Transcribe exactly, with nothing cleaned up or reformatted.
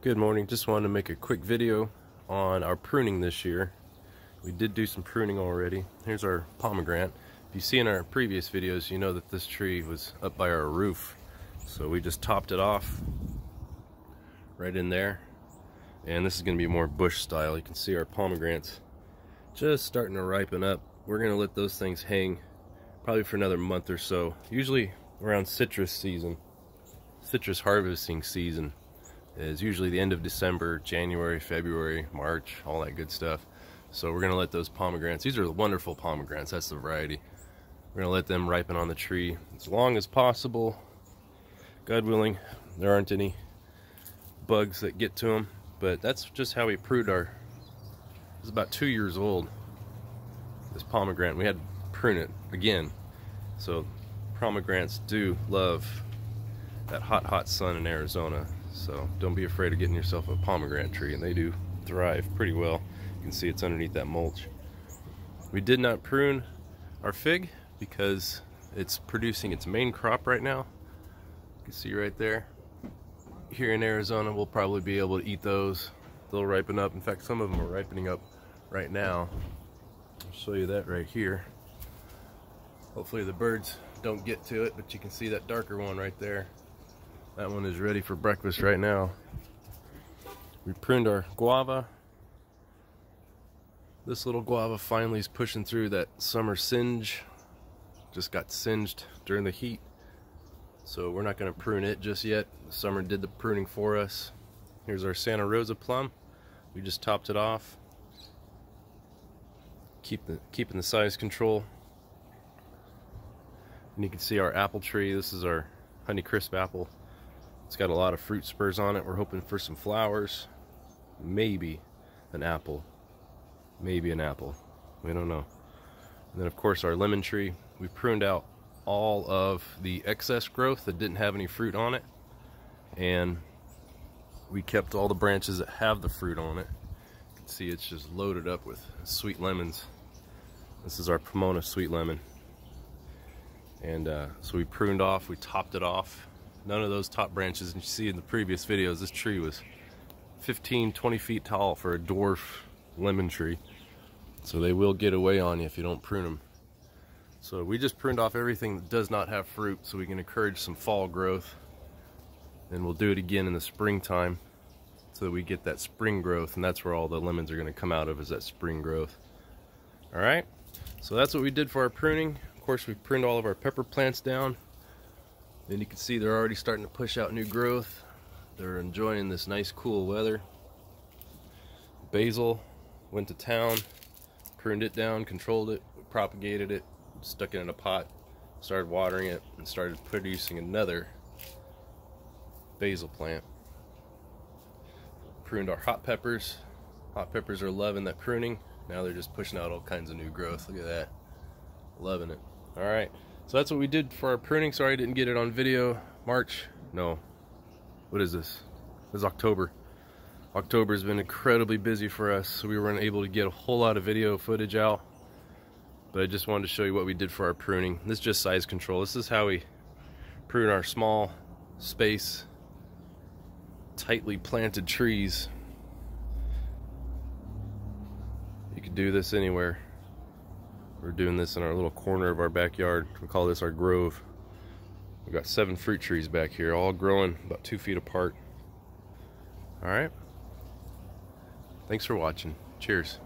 Good morning. Just wanted to make a quick video on our pruning this year. We did do some pruning already. Here's our pomegranate. If you see in our previous videos, you know that this tree was up by our roof, so we just topped it off right in there. And this is going to be more bush style. You can see our pomegranates just starting to ripen up. We're going to let those things hang probably for another month or so. Usually around citrus season, citrus harvesting season, is usually the end of December, January, February, March, all that good stuff. So we're gonna let those pomegranates, these are the wonderful pomegranates, that's the variety. We're gonna let them ripen on the tree as long as possible. God willing, there aren't any bugs that get to them, but that's just how we pruned our, it was about two years old, this pomegranate. We had to prune it again. So pomegranates do love that hot, hot sun in Arizona. So don't be afraid of getting yourself a pomegranate tree, and they do thrive pretty well. You can see it's underneath that mulch. We did not prune our fig because it's producing its main crop right now. You can see right there. Here in Arizona, we'll probably be able to eat those. They'll ripen up. In fact, some of them are ripening up right now. I'll show you that right here. Hopefully the birds don't get to it, but you can see that darker one right there. That one is ready for breakfast right now. We pruned our guava. This little guava finally is pushing through that summer singe. Just got singed during the heat, so we're not going to prune it just yet. Summer did the pruning for us. Here's our Santa Rosa plum. We just topped it off. Keep the, keeping the size control. And you can see our apple tree. This is our Honeycrisp apple. It's got a lot of fruit spurs on it. We're hoping for some flowers, maybe an apple, maybe an apple. We don't know. And then of course our lemon tree. We pruned out all of the excess growth that didn't have any fruit on it, and we kept all the branches that have the fruit on it. You can see it's just loaded up with sweet lemons. This is our Pomona sweet lemon. And uh, so we pruned off, we topped it off. None of those top branches, and you see in the previous videos, this tree was fifteen, twenty feet tall for a dwarf lemon tree. So they will get away on you if you don't prune them. So we just pruned off everything that does not have fruit so we can encourage some fall growth. And we'll do it again in the springtime so that we get that spring growth, and that's where all the lemons are going to come out of, is that spring growth. All right, so that's what we did for our pruning. Of course, we pruned all of our pepper plants down. Then you can see they're already starting to push out new growth. They're enjoying this nice cool weather. Basil went to town, pruned it down, controlled it, propagated it, stuck it in a pot, started watering it, and started producing another basil plant. Pruned our hot peppers. Hot peppers are loving that pruning. Now they're just pushing out all kinds of new growth. Look at that. Loving it. All right. So that's what we did for our pruning. Sorry I didn't get it on video. March, no, what is this? This is October. October has been incredibly busy for us, so we weren't able to get a whole lot of video footage out, but I just wanted to show you what we did for our pruning. This is just size control. This is how we prune our small space, tightly planted trees. You could do this anywhere. We're doing this in our little corner of our backyard. We call this our grove. We've got seven fruit trees back here, all growing about two feet apart. All right. Thanks for watching. Cheers.